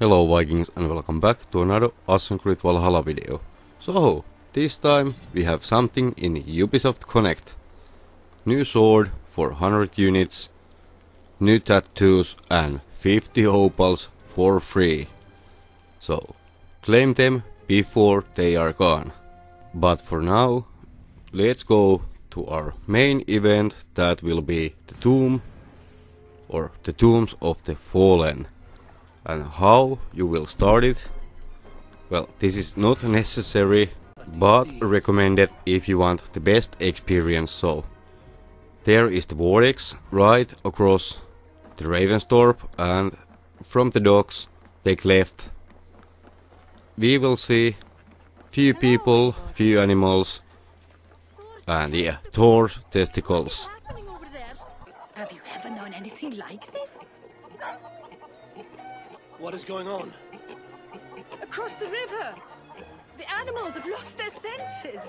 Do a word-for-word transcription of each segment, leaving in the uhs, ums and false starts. Hello Vikings and welcome back to another Assassin's Creed Valhalla video. So, this time we have something in Ubisoft Connect. New sword for one hundred units, new tattoos and fifty opals for free. So, claim them before they are gone. But for now, let's go to our main event that will be the tomb or the Tombs of the Fallen. And how you will start it? Well, this is not necessary, but recommended if you want the best experience. So, there is the vortex right across the Ravensthorpe, and from the docks, take left. We will see few people, few animals, and yeah, Thor testicles. Have you ever known anything like this? What is going on? Across the river! The animals have lost their senses!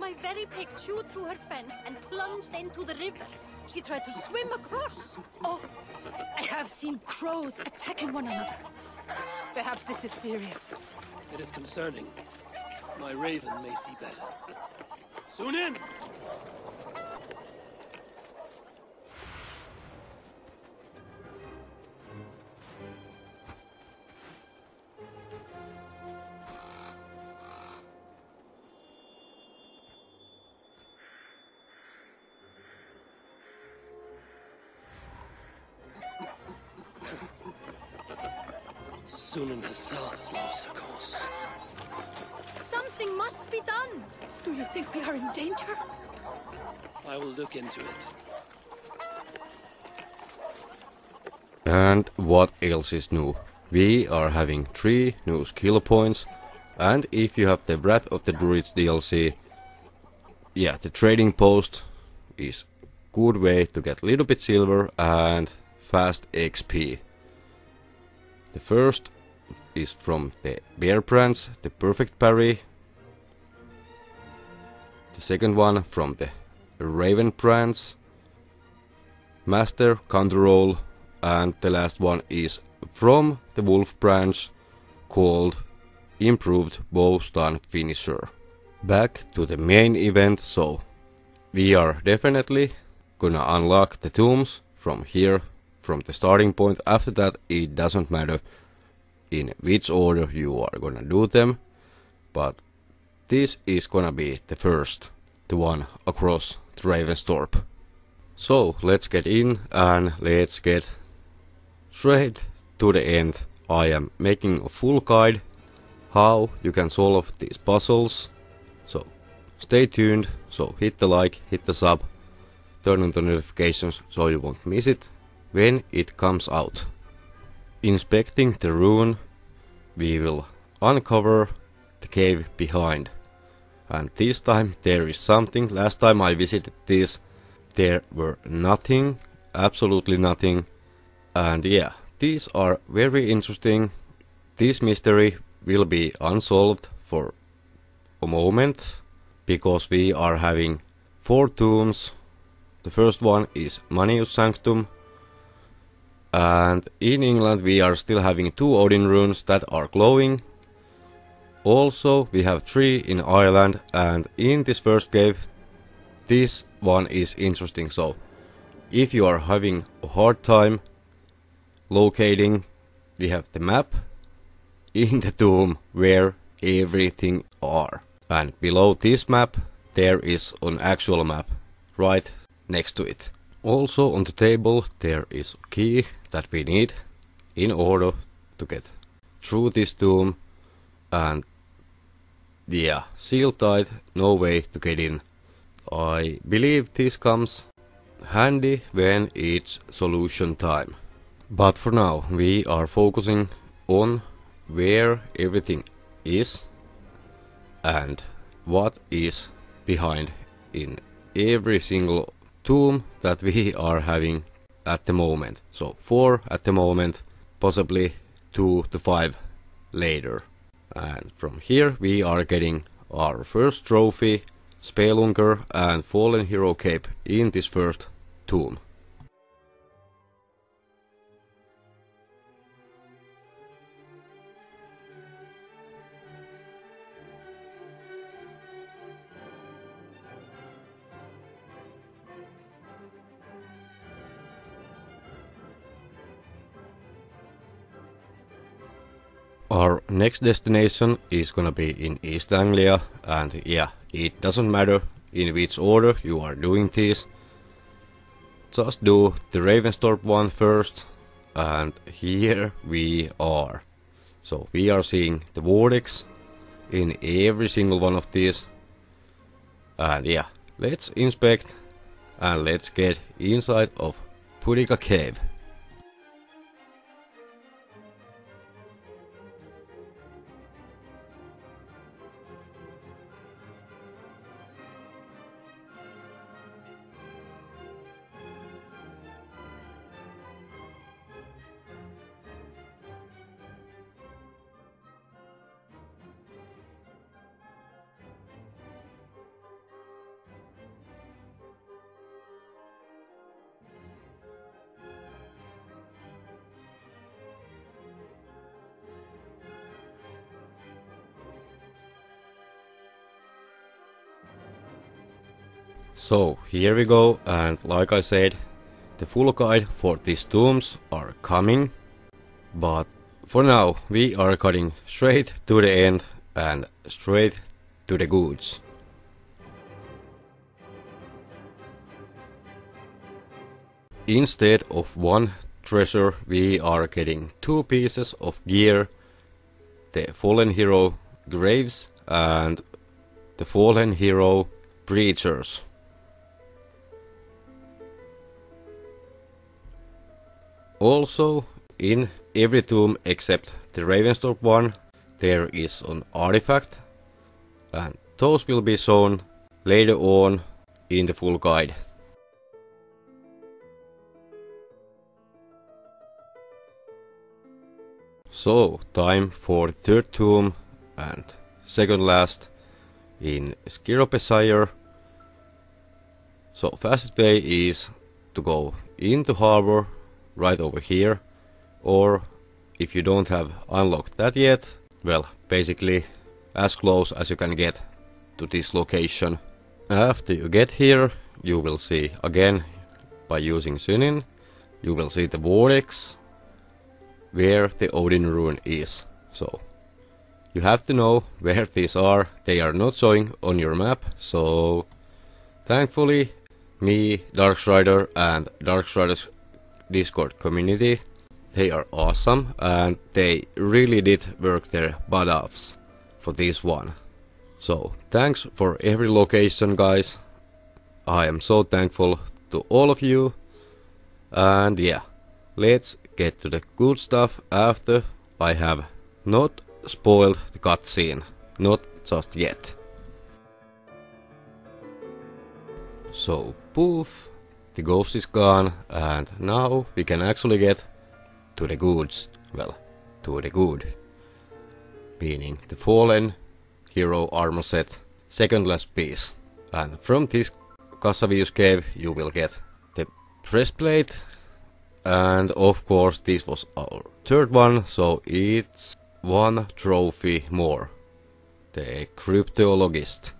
My very pig chewed through her fence and plunged into the river. She tried to swim across. Oh, I have seen crows attacking one another. Perhaps this is serious. It is concerning. My raven may see better. Soon in! Sunan herself has lost her course. Something must be done. Do you think we are in danger? I will look into it. And what else is new? We are having three new skill points, and if you have the Wrath of the Druids D L C, yeah, the trading post is a good way to get a little bit silver and fast X P. The first is from the Bear Branch, the Perfect Parry. The second one from the Raven Branch, Master Counter Roll. And the last one is from the Wolf Branch, called Improved Bow Stun Finisher. Back to the main event, so we are definitely gonna unlock the tombs from here, from the starting point. After that, it doesn't matter in which order you are gonna do them, but this is gonna be the first, the one across the Ravensthorpe. So let's get in and let's get straight to the end. I am making a full guide how you can solve these puzzles, so stay tuned. So hit the like, hit the sub, turn on the notifications so you won't miss it when it comes out. Inspecting the ruin, we will uncover the cave behind. And this time there is something. Last time I visited this, there were nothing, absolutely nothing. And yeah, these are very interesting. This mystery will be unsolved for a moment, because we are having four tombs. The first one is Manius's Sanctum. And in England we are still having two Odin runes that are glowing. Also we have three in Ireland, and in this first cave, this one is interesting. So if you are having a hard time locating, we have the map in the tomb where everything are. And below this map there is an actual map right next to it. Also on the table there is a key that we need in order to get through this tomb, and yeah, seal tight, no way to get in. I believe this comes handy when it's solution time. But for now we are focusing on where everything is and what is behind in every single tomb that we are having at the moment. So four at the moment, possibly two to five later. And from here we are getting our first trophy, Spelunker and Fallen Hero Cape in this first tomb. Our next destination is gonna be in East Anglia, and yeah, it doesn't matter in which order you are doing this. Just do the Ravensthorpe one first, and here we are. So we are seeing the vortex in every single one of these. And yeah, let's inspect and let's get inside of Pudica Cave. So here we go, and like I said, the full guide for these tombs are coming, but for now we are cutting straight to the end and straight to the goods. Instead of one treasure we are getting two pieces of gear, the Fallen Hero Graves and the Fallen Hero Preachers. Also, in every tomb except the Ravensthorpe one, there is an artifact, and those will be shown later on in the full guide. So, time for the third tomb and second last in Sciropescire. So, fastest way is to go into harbor, right over here, or if you don't have unlocked that yet, well, basically as close as you can get to this location. After you get here, you will see again by using Synin, you will see the vortex where the Odin rune is. So you have to know where these are, they are not showing on your map, so thankfully me, DarkStrider and DarkStrider's Discord community, they are awesome and they really did work their butt offs for this one. So thanks for every location, guys. I am so thankful to all of you, and yeah, let's get to the good stuff after I have not spoiled the cutscene, not just yet. So poof, the ghost is gone, and now we can actually get to the goods, well, to the good, meaning the Fallen Hero armor set, second last piece. And from this Cassivellanus cave you will get the breastplate, and of course this was our third one, so it's one trophy more, the Cryptologist.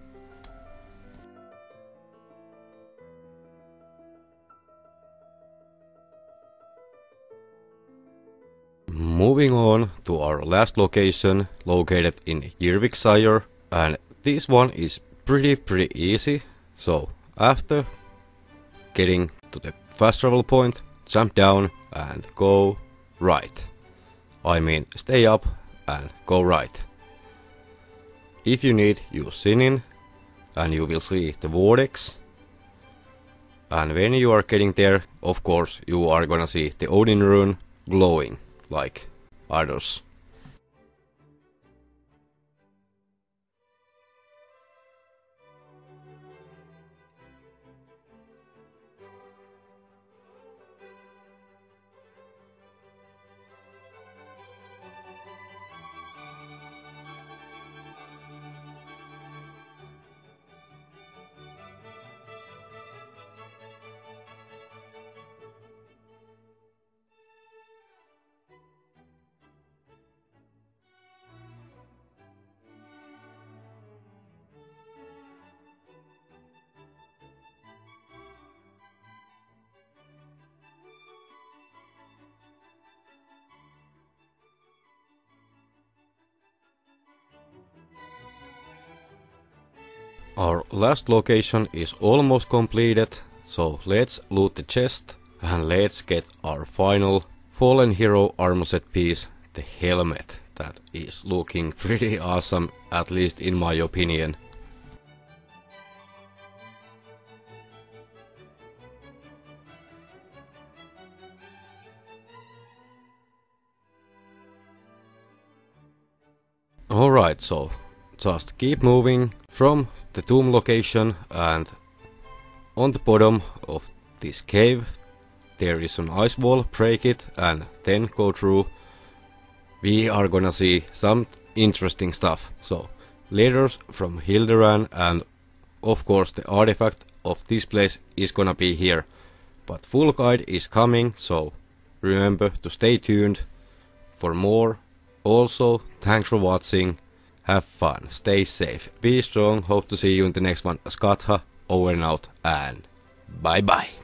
Moving on to our last location, located in Irwicksire, and this one is pretty pretty easy. So after getting to the fast travel point, jump down and go right. I mean stay up and go right. If you need, use Synin, and you will see the vortex. And when you are getting there, of course you are gonna see the Odin rune glowing like others. Our last location is almost completed, so let's loot the chest and let's get our final Fallen Hero armor set piece, the helmet. That is looking pretty awesome, at least in my opinion. Alright, so just keep moving from the tomb location, and on the bottom of this cave there is an ice wall, break it and then go through. We are gonna see some interesting stuff. So letters from Hildiran, and of course the artifact of this place is gonna be here. But full guide is coming, so remember to stay tuned for more. Also, thanks for watching, have fun, stay safe, be strong, hope to see you in the next one. Skatha, over and out, and bye bye.